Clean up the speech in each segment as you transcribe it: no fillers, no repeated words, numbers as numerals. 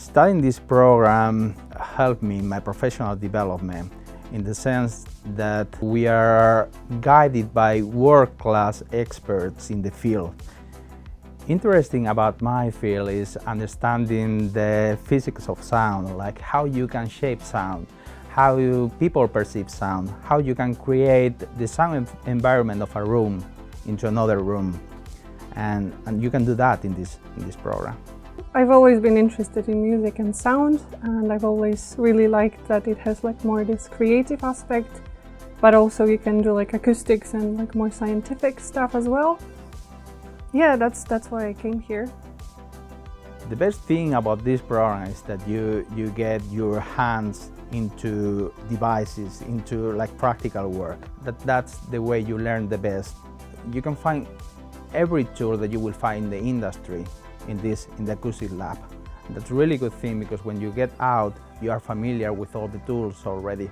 Studying this program helped me in my professional development in the sense that we are guided by world-class experts in the field. Interesting about my field is understanding the physics of sound, like how you can shape sound, how people perceive sound, how you can create the sound environment of a room into another room. And you can do that in this program. I've always been interested in music and sound, and I've always really liked that it has like more this creative aspect, but also you can do like acoustics and like more scientific stuff as well. Yeah, that's why I came here. The best thing about this program is that you get your hands into devices, into like practical work. That's the way you learn the best. You can find every tool that you will find in the industry in the acoustic lab. And that's a really good thing, because when you get out, you are familiar with all the tools already.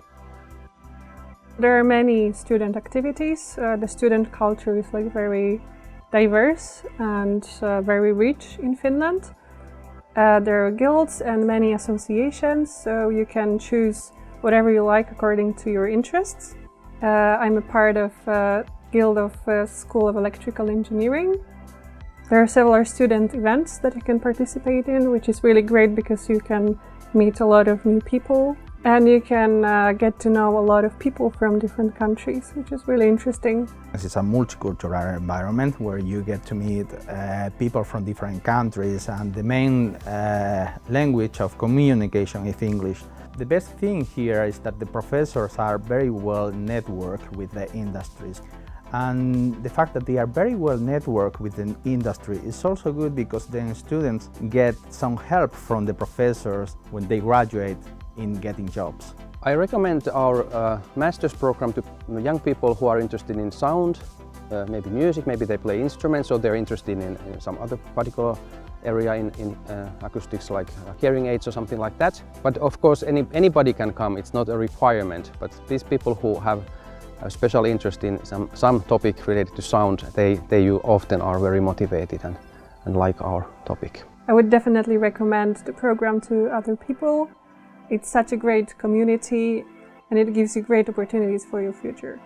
There are many student activities. The student culture is like very diverse and very rich in Finland. There are guilds and many associations, so you can choose whatever you like according to your interests. I'm a part of a guild of School of Electrical Engineering. There are several student events that you can participate in, which is really great because you can meet a lot of new people and you can get to know a lot of people from different countries, which is really interesting. This is a multicultural environment where you get to meet people from different countries, and the main language of communication is English. The best thing here is that the professors are very well networked with the industries. And the fact that they are very well networked within industry is also good, because then students get some help from the professors when they graduate in getting jobs. I recommend our master's program to young people who are interested in sound, maybe music, maybe they play instruments, or they're interested in some other particular area in acoustics, like hearing aids or something like that. But of course anybody can come, it's not a requirement, but these people who have a special interest in some topic related to sound, you often are very motivated and like our topic. I would definitely recommend the program to other people. It's such a great community and it gives you great opportunities for your future.